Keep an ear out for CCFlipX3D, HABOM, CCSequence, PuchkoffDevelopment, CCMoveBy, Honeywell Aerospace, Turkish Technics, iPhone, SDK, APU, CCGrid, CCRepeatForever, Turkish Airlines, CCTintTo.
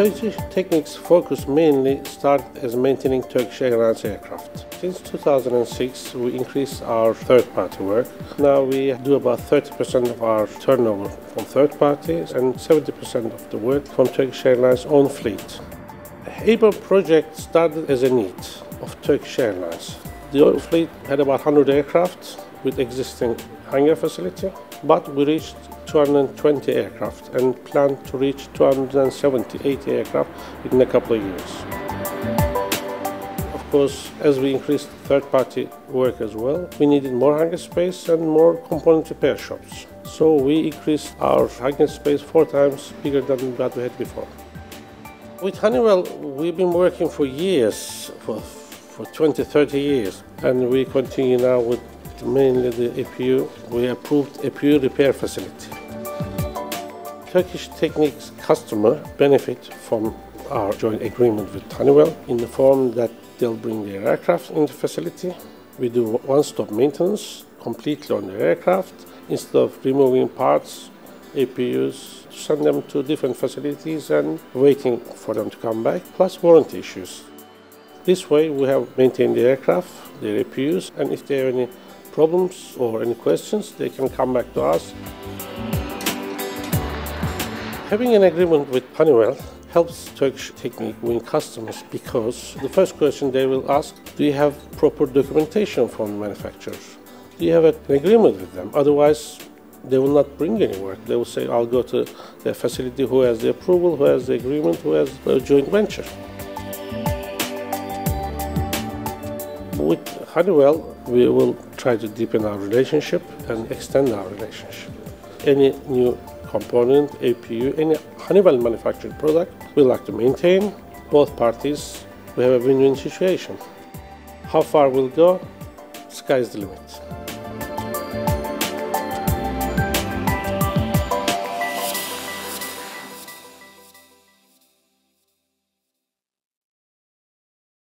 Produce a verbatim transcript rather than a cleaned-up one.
Turkish Technics' focus mainly started as maintaining Turkish Airlines aircraft. Since two thousand six, we increased our third-party work. Now we do about thirty percent of our turnover from third parties and seventy percent of the work from Turkish Airlines' own fleet. The HABOM project started as a need of Turkish Airlines. The old fleet had about one hundred aircraft with existing hangar facility, but we reached two hundred twenty aircraft and plan to reach two hundred seventy, eighty aircraft in a couple of years. Of course, as we increased third-party work as well, we needed more hangar space and more component repair shops. So we increased our hangar space four times bigger than what we had before. With Honeywell, we've been working for years, for, for twenty, thirty years, and we continue now with mainly the A P U. We approved A P U repair facility. Turkish Technics customer benefit from our joint agreement with Honeywell in the form that they'll bring their aircraft in the facility. We do one-stop maintenance completely on the aircraft. Instead of removing parts, A P Us, send them to different facilities and waiting for them to come back, plus warranty issues. This way we have maintained the aircraft, their A P Us, and if there are any problems or any questions, they can come back to us. Having an agreement with Honeywell helps Turkish Technics win customers because the first question they will ask, do you have proper documentation from the manufacturers? Do you have an agreement with them? Otherwise, they will not bring any work. They will say, I'll go to their facility who has the approval, who has the agreement, who has the joint venture. With Honeywell, we will try to deepen our relationship and extend our relationship. Any new component, A P U, any Honeywell manufactured product, we like to maintain. Both parties, we have a win-win situation. How far we'll go, sky's the limit.